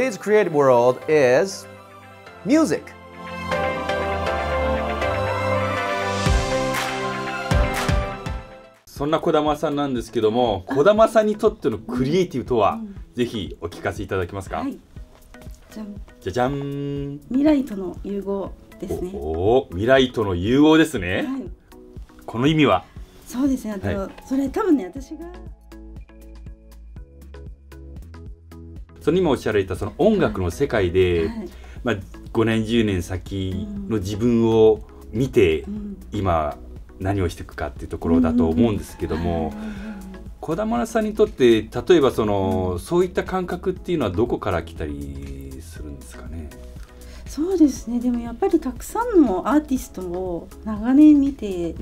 Today's creative world is music.そんな児玉さんなんですけども、児玉さんにとってのクリエイティブとは、ぜひお聞かせいただけますか。はい、じゃんじゃじゃん。未来との融合ですね。未来との融合ですね。はい、この意味は。そうですね。はい、それ多分ね、私が。それにもおっしゃられたその音楽の世界で、はい、まあ5年10年先の自分を見て、今。何をしていくかっていうところだと思うんですけども、児玉さんにとって例えばそのそういった感覚っていうのはどこから来たりするんですかね。そうですね、でもやっぱりたくさんのアーティストを長年見て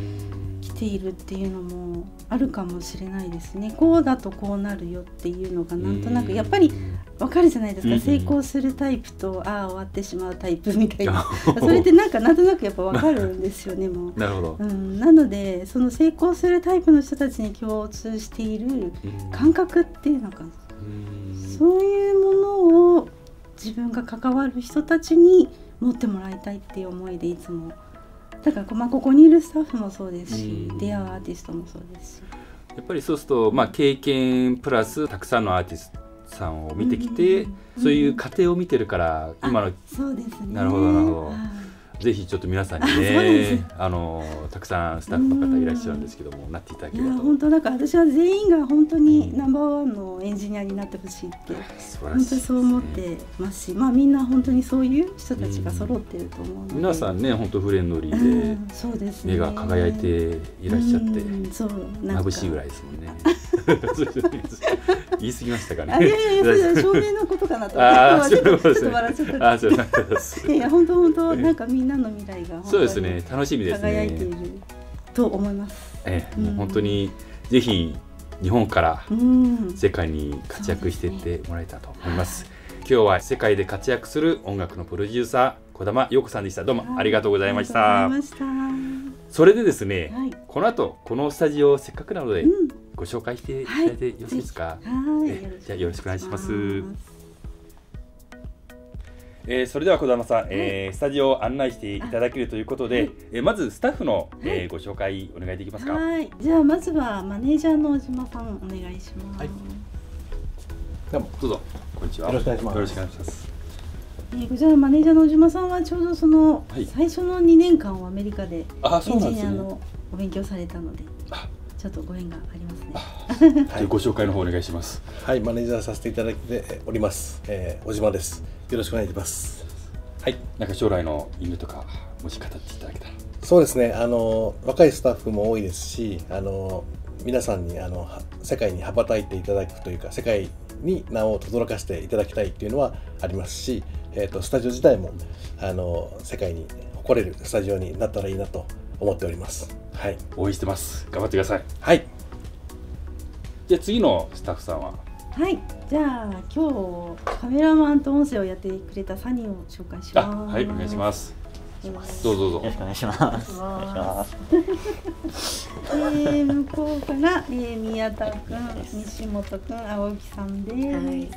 きているっていうのもあるかもしれないですね。こうだとこうなるよっていうのがなんとなくやっぱり分かるじゃないですか。成功するタイプと終わってしまうタイプみたいなそれってなんとなくやっぱ分かるんですよね。もうなるほど、なのでその成功するタイプの人たちに共通している感覚っていうのかな、そういうものを自分が関わる人たちに持ってもらいたいっていう思いでいつもだから、まあ、ここにいるスタッフもそうですし、出会うアーティストもそうですし、やっぱりそうすると、まあ、経験プラスたくさんのアーティストさんを見てきて、そういう過程を見てるから今の、そうですね、なるほどなるほど。ぜひちょっと皆さんにね、たくさんスタッフの方いらっしゃるんですけども、なっていただければと。本当だから私は全員が本当にナンバー1のエンジニアになってほしいって、本当そう思ってますし、まあみんな本当にそういう人たちが揃ってると思うので、皆さんね本当フレンドリーで目が輝いていらっしゃって、眩しいぐらいですもんね。言い過ぎましたかね。いやいやいや、照明のことかなと。ちょっと笑っちゃった。いや本当みんなの未来がそうですね、楽しみですね。輝いていると思います。もう本当にぜひ日本から世界に活躍していってもらえたと思います。今日は世界で活躍する音楽のプロデューサー児玉陽子さんでした。どうもありがとうございました。それでですね、この後このスタジオせっかくなので。ご紹介していただいてよろしいですか。じゃあよろしくお願いします。それでは児玉さん、スタジオを案内していただけるということで、まずスタッフの、ご紹介お願いできますか。はい。じゃあまずはマネージャーの小島さんお願いします。はい。どうもどうぞこんにちは。よろしくお願いします。よろしくお願いします。こちらのマネージャーの小島さんはちょうどその最初の2年間をアメリカでエンジニアのお勉強されたので。ちょっとご縁がありますね。はい、ご紹介の方お願いします。はい、マネージャーさせていただいております。小島です。よろしくお願いします。はい、なんか将来の夢とかもし語っていただけたら。そうですね。若いスタッフも多いですし、皆さんに世界に羽ばたいていただくというか、世界に名を轟かせていただきたいっていうのはありますし、スタジオ自体も世界に誇れるスタジオになったらいいなと思っております。はい、応援してます。頑張ってください。はい。じゃあ次のスタッフさんは。はい。じゃあ今日カメラマンと音声をやってくれたサニーを紹介します。はい、お願いします。どうぞどうぞ。よろしくお願いします。お願いします。向こうから宮田君、西本君、青木さんです。はい。よ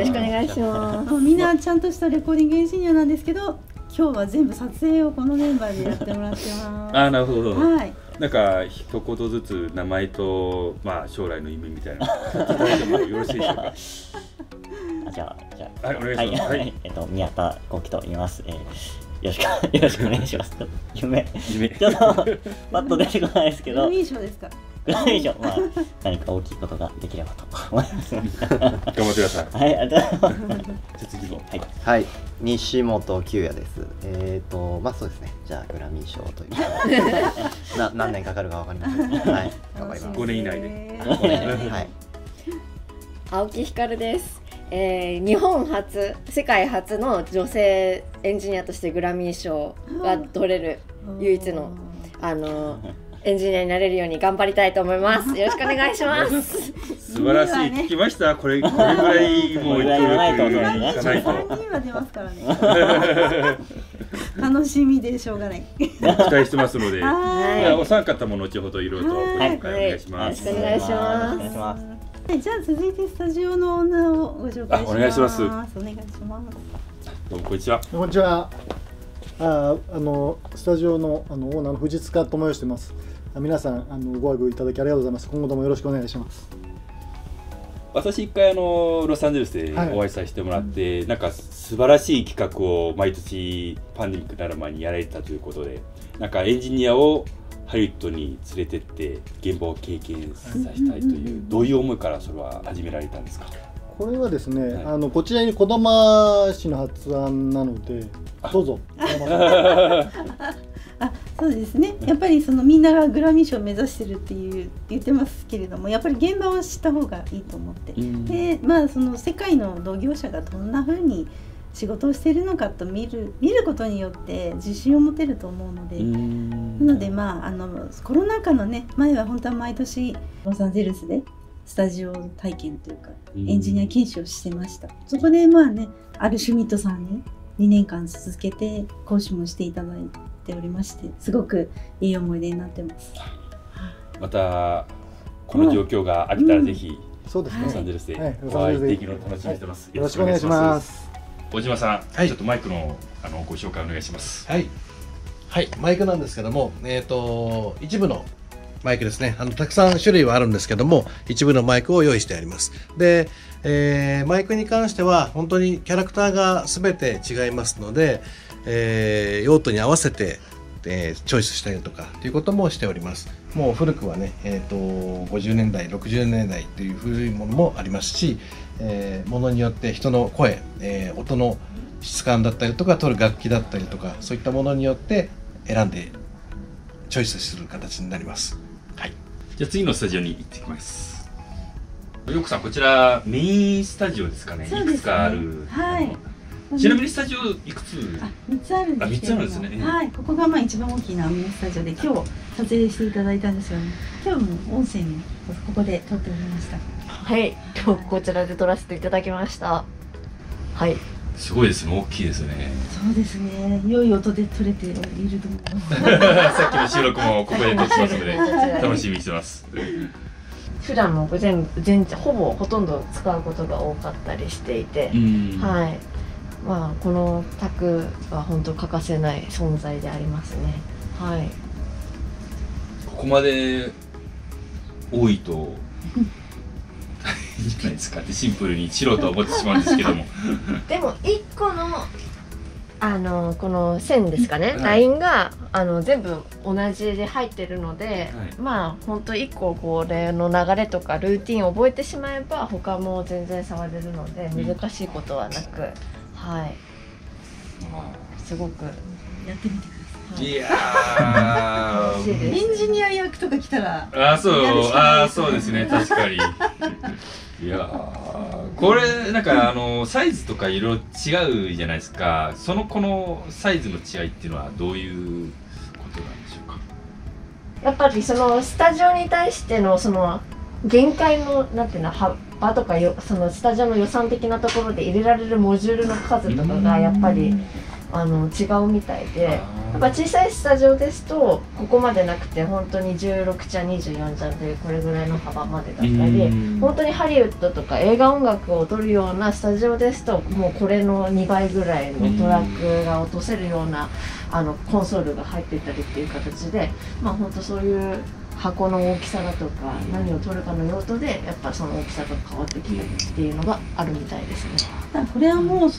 ろしくお願いします。みんなちゃんとしたレコーディングエンジニアなんですけど。今日は全部撮影をこのメンバーでやってもらってます。あ、なるほど。はい。なんか一言ずつ名前と将来の夢みたいな。よろしいでしょうか。じゃあはい、お願いします。はい。宮田幸喜と言います。よろしくお願いします。夢。ちょっとパッと出てこないですけど。グラミー賞ですか。グラミー賞、何か大きいことができればと思います。頑張ってください。はい、ありがとうございます。じゃあ次も。はい。西本久也です。そうですね。じゃあグラミー賞というか何年かかるかわかりません。はい。頑張ります。5年以内で。はい。青木ひかるです。日本初、世界初の女性エンジニアとしてグラミー賞が取れる唯一のエンジニアになれるように頑張りたいと思います。よろしくお願いします。素晴らしい、聞きました。これぐらいもうないとね。3人は出ますからね。楽しみでしょうがない。期待してますので、お三方も後ほどいろいろとお願いします。お願いします。はい、じゃあ続いてスタジオの女をご紹介します。お願いします。お願いします。どうもこんにちは。こんにちは。スタジオのオーナーの藤塚智義と申します。皆さんご愛顧いただきありがとうございます。今後ともよろしくお願いします。私一回ロサンゼルスでお会いさせてもらって、はい、なんか素晴らしい企画を毎年パンデミックになる前にやられてたということで、なんかエンジニアをハリウッドに連れてって現場を経験させたいという、どういう思いからそれは始められたんですか？これはですね、はい、こちらに児玉氏の発案なので、どうぞ。そうですね、やっぱりみんながグラミー賞を目指してるって言ってますけれども、やっぱり現場を知った方がいいと思って、で、まあ、世界の同業者がどんなふうに仕事をしているのかと見ることによって自信を持てると思うので、なので、まあ、コロナ禍のね前は本当は毎年ロサンゼルスでスタジオ体験というかエンジニア研修をしてました。そこでまあね、アルシュミットさんに2年間続けて講師もしていただいておりまして、すごくいい思い出になってます。またこの状況が飽きたらぜひロサンゼルスでお会いできるのを楽しみにしてます。よろしくお願いします。小島さん、はい、ちょっとマイクのご紹介お願いします。はい、はい、マイクなんですけども、一部のマイクですね。たくさん種類はあるんですけども、一部のマイクを用意してあります。で、マイクに関しては本当にキャラクターが全て違いますので、用途に合わせて、チョイスしたりとかということもしております。もう古くはね、50年代、60年代という古いものもありますし、ものによって人の声、音の質感だったりとか、取る楽器だったりとか、そういったものによって選んでチョイスする形になります。はい、じゃあ次のスタジオに行ってきます。ヨーコさん、こちらメインスタジオですかね。いくつかある。はい。ちなみにスタジオいくつ？3つあるんですけど。3つあるんですね。はい。ここがまあ一番大きなメインスタジオで、今日撮影していただいたんですよね。今日も音声もここで撮っておりました。はい。今日こちらで撮らせていただきました。はい。すごいですね。大きいですね。そうですね。良い音で撮れていると思います。さっきの収録もここで撮ってますので、楽しみにしてます。普段もほとんど使うことが多かったりしていて、はい、まあこのタクは本当欠かせない存在でありますね。はい。ここまで多いと大変じゃないですかってシンプルに素人は思ってしまうんですけども。でも1個のこの線ですかね、ラインが全部同じで入ってるので、はい、まあ本当1個これの流れとかルーティンを覚えてしまえば他も全然触れるので難しいことはなく、はい、すごくやってみてください。いやー、エンジニア役とか来たら、そうですね、確かに。いやー、これなんかサイズとか色違うじゃないですか。このサイズの違いっていうのはどういうことなんでしょうか？やっぱりスタジオに対しての限界のなんていうの、幅とかスタジオの予算的なところで入れられるモジュールの数とかがやっぱり違うみたいで、やっぱ小さいスタジオですとここまでなくて、本当に16ちゃん24ちゃんというこれぐらいの幅までだったり、本当にハリウッドとか映画音楽を撮るようなスタジオですと、もうこれの2倍ぐらいのトラックが落とせるようなコンソールが入っていたりっていう形で、まあ本当そういう箱の大きさだとか何を撮るかの用途でやっぱ大きさが変わってきたりっていうのがあるみたいですね。これはもう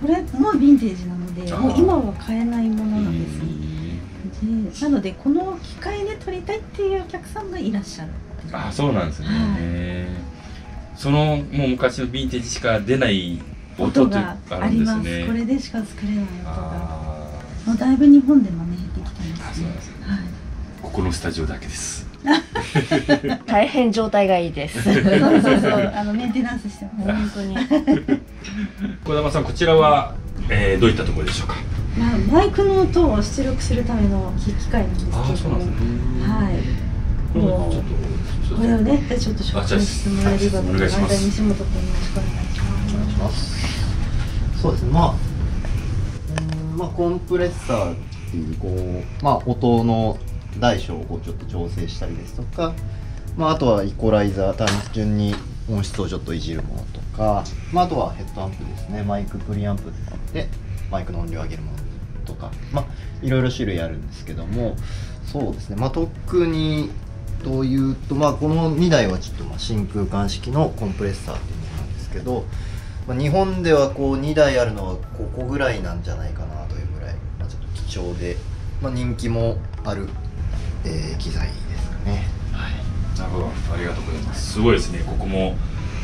これもヴィンテージなので、もう今は買えないものなんですね。なのでこの機械で撮りたいっていうお客さんがいらっしゃる。あ、そうなんですね。はい、もう昔のヴィンテージしか出ない音がありますね。これでしか作れない音が。もうだいぶ日本でもね減ってきてますね。はい。ここのスタジオだけです。大変状態がいいです。そう、メンテナンスしてます。本当に。児玉さん、こちらは、どういったところでしょうか。マイクの音を出力するための機械なんですけども、はい。もうこれをね、ちょっと紹介してもらえればと思います。西本君、よろしくお願いします。そうですね。まあコンプレッサーっていう音の大小をちょっと調整したりですとか、まあ、あとはイコライザー、単純に音質をちょっといじるものとか、まあ、あとはヘッドアンプですね、マイクプリアンプってあってマイクの音量を上げるものとか、まあ、いろいろ種類あるんですけども、そうですね、まあ、特にというと、まあ、この2台はちょっとまあ真空管式のコンプレッサーっていうものなんですけど、まあ、日本ではこう2台あるのはここぐらいなんじゃないかなというぐらい、まあ、ちょっと貴重で、まあ、人気もある、機材ですかね。はい、なるほど、ありがとうございます。すごいですね、ここも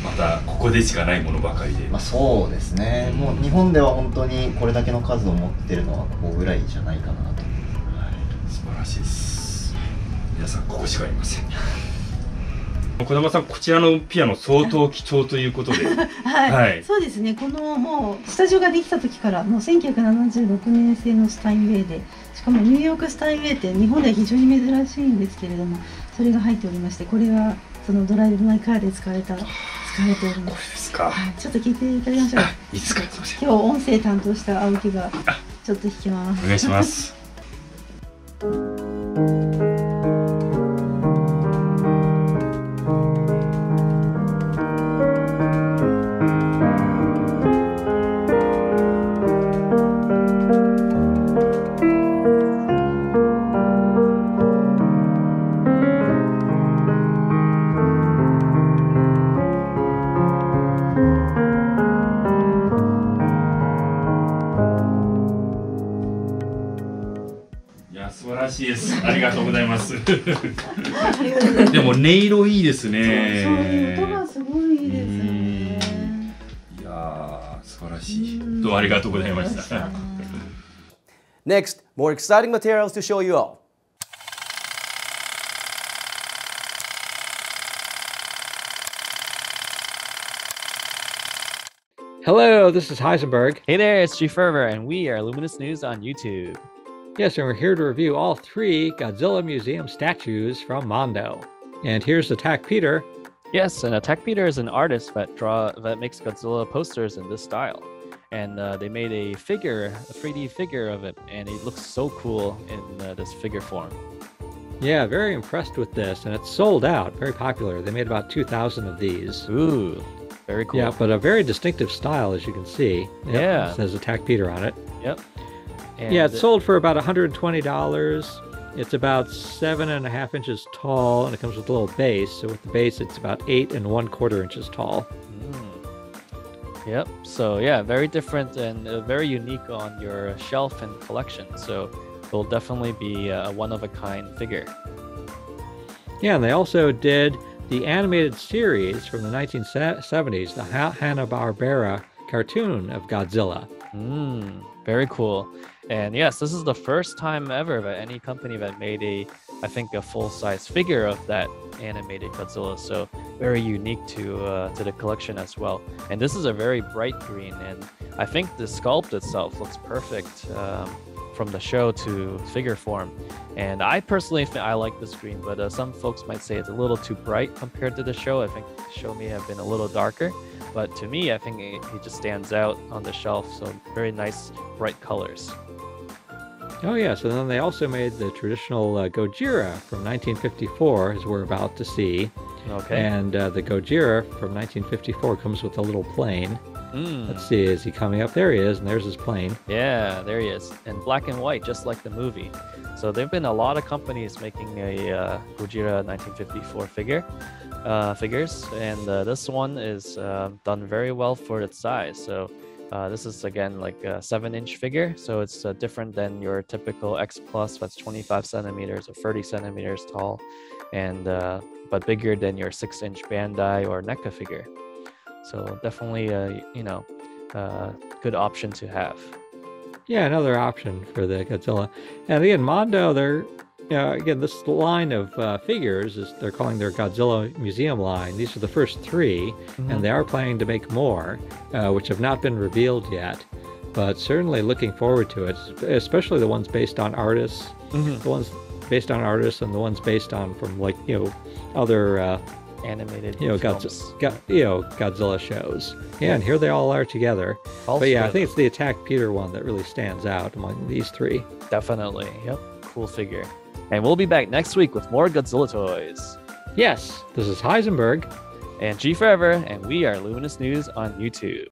またここでしかないものばかりで、まあ、そうですね、うん、もう日本では本当にこれだけの数を持ってるのはここぐらいじゃないかなと、はい、素晴らしいです。皆さんここしかありません。児玉さん、こちらのピアノ相当貴重ということではい、はい、そうですね、このもうスタジオができた時からもう1976年製のスタインウェイで、しかもニューヨークスタインウェイって日本では非常に珍しいんですけれども、それが入っておりまして、これはそのドライブ・マイ・カーで使われております。これですか。ちょっと聞いていただきましょう。いいですか。今日音声担当した青木がちょっと弾きます。お願いします。ありがとうございます。でも音色いいですね。そういう音がすごいですね。いや、素晴らしい。どうありがとうございました。Next, more exciting materials to show you all. Hello, this is Heisenberg. Hey there, it's G. Ferber, and we are Luminous News on YouTube. Yes, and we're here to review all three Godzilla Museum statues from Mondo. And here's Attack Peter. Yes, and Attack Peter is an artist that makes Godzilla posters in this style. And they made a figure, a 3D figure of it, and it looks so cool in this figure form. Yeah, very impressed with this, and it's sold out, very popular. They made about 2,000 of these. Ooh, very cool. Yeah, but a very distinctive style, as you can see. Yep, yeah. It says Attack Peter on it. Yep. And yeah, it's sold for about $120. It's about 7.5 inches tall, and it comes with a little base. So with the base, it's about 8 1/4 inches tall. Mm. Yep. So yeah, very different and very unique on your shelf and collection. So it'll definitely be a one-of-a-kind figure. Yeah, and they also did the animated series from the 1970s, the Hanna Barbera cartoon of Godzilla. Mm. Very cool. And yes, this is the first time ever that any company that made a, I think, a full-size figure of that animated Godzilla. So very unique to the collection as well. And this is a very bright green, and I think the sculpt itself looks perfect from the show to figure form. And I personally think I like this green, but some folks might say it's a little too bright compared to the show. I think the show may have been a little darker. But to me, I think it just stands out on the shelf. So very nice, bright colors. Oh yeah, so then they also made the traditional Gojira from 1954, as we're about to see. Okay. And the Gojira from 1954 comes with a little plane. Mm. Let's see, is he coming up? There he is, and there's his plane. Yeah, there he is. And black and white, just like the movie. So there have been a lot of companies making a Gojira 1954 figures, and this one is done very well for its size. So this is again like a 7-inch figure, so it's different than your typical X Plus that's 25 centimeters or 30 centimeters tall, and but bigger than your 6-inch Bandai or NECA figure. So definitely you know, good option to have. Yeah, another option for the Godzilla. And again, Mondo, they're again, this line of figures is they're calling their Godzilla Museum line. These are the first three, mm-hmm. and they are planning to make more, which have not been revealed yet. But certainly looking forward to it, especially the ones based on artists, mm-hmm. the ones based on artists, and the ones based on from like other animated, Godzilla shows. Yeah, and here they all are together. All but yeah, I think it's the Attack Peter one that really stands out among these three. Definitely, yep, cool figure. And we'll be back next week with more Godzilla toys. Yes, this is Heisenberg and G. Ferber, and we are Luminous News on YouTube.